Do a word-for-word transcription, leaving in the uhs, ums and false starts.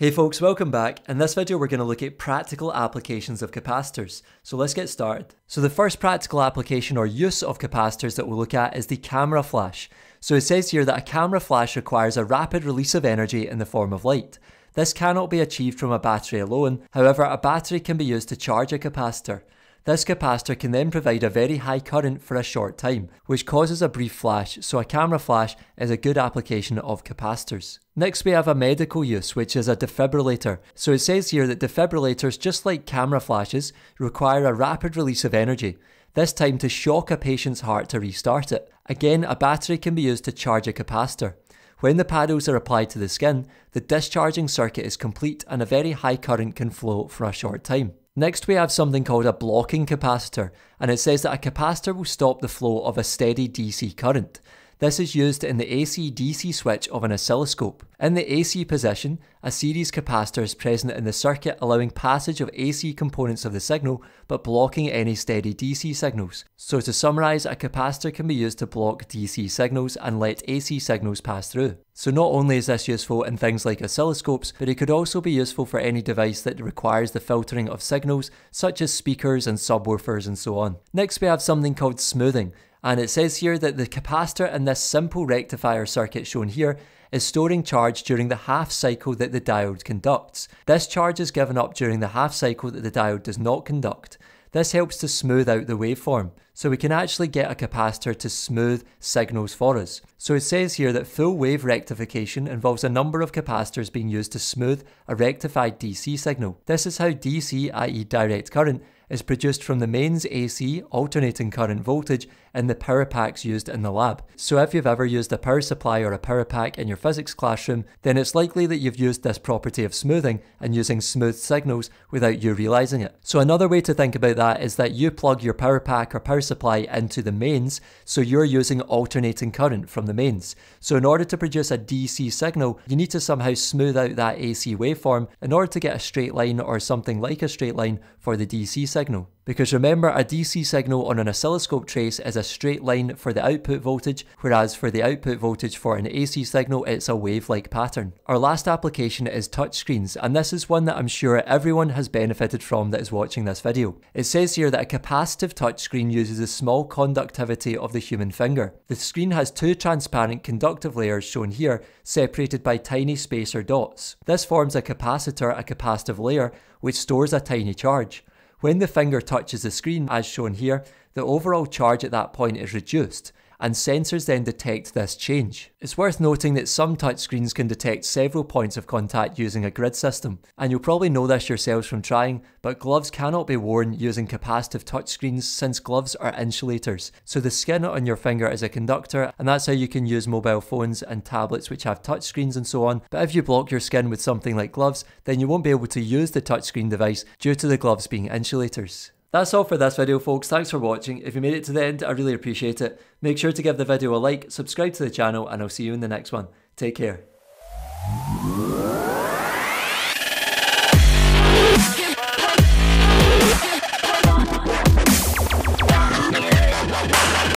Hey folks, welcome back. In this video we're going to look at practical applications of capacitors, so let's get started. So the first practical application or use of capacitors that we'll look at is the camera flash. So it says here that a camera flash requires a rapid release of energy in the form of light. This cannot be achieved from a battery alone, however a battery can be used to charge a capacitor. This capacitor can then provide a very high current for a short time, which causes a brief flash, so a camera flash is a good application of capacitors. Next we have a medical use, which is a defibrillator. So it says here that defibrillators, just like camera flashes, require a rapid release of energy, this time to shock a patient's heart to restart it. Again, a battery can be used to charge a capacitor. When the paddles are applied to the skin, the discharging circuit is complete and a very high current can flow for a short time. Next we have something called a blocking capacitor, and it says that a capacitor will stop the flow of a steady D C current. This is used in the A C D C switch of an oscilloscope. In the A C position, a series capacitor is present in the circuit, allowing passage of A C components of the signal, but blocking any steady D C signals. So to summarise, a capacitor can be used to block D C signals and let A C signals pass through. So not only is this useful in things like oscilloscopes, but it could also be useful for any device that requires the filtering of signals, such as speakers and subwoofers and so on. Next we have something called smoothing. And it says here that the capacitor in this simple rectifier circuit shown here is storing charge during the half cycle that the diode conducts. This charge is given up during the half cycle that the diode does not conduct. This helps to smooth out the waveform, so we can actually get a capacitor to smooth signals for us. So it says here that full wave rectification involves a number of capacitors being used to smooth a rectified D C signal. This is how D C, that is direct current, is produced from the mains A C alternating current voltage in the power packs used in the lab. So if you've ever used a power supply or a power pack in your physics classroom, then it's likely that you've used this property of smoothing and using smooth signals without you realising it. So another way to think about that is that you plug your power pack or power supply into the mains, so you're using alternating current from the mains. So in order to produce a D C signal, you need to somehow smooth out that A C waveform in order to get a straight line or something like a straight line for the D C signal. Signal. Because remember, a D C signal on an oscilloscope trace is a straight line for the output voltage, whereas for the output voltage for an A C signal it's a wave-like pattern. Our last application is touchscreens, and this is one that I'm sure everyone has benefited from that is watching this video. It says here that a capacitive touchscreen uses the small conductivity of the human finger. The screen has two transparent conductive layers shown here, separated by tiny spacer dots. This forms a capacitor, a capacitive layer, which stores a tiny charge. When the finger touches the screen, as shown here, the overall charge at that point is reduced, and sensors then detect this change. It's worth noting that some touchscreens can detect several points of contact using a grid system, and you'll probably know this yourselves from trying, but gloves cannot be worn using capacitive touchscreens since gloves are insulators, so the skin on your finger is a conductor, and that's how you can use mobile phones and tablets which have touchscreens and so on, but if you block your skin with something like gloves, then you won't be able to use the touchscreen device due to the gloves being insulators. That's all for this video folks, thanks for watching. If you made it to the end, I really appreciate it. Make sure to give the video a like, subscribe to the channel, and I'll see you in the next one. Take care.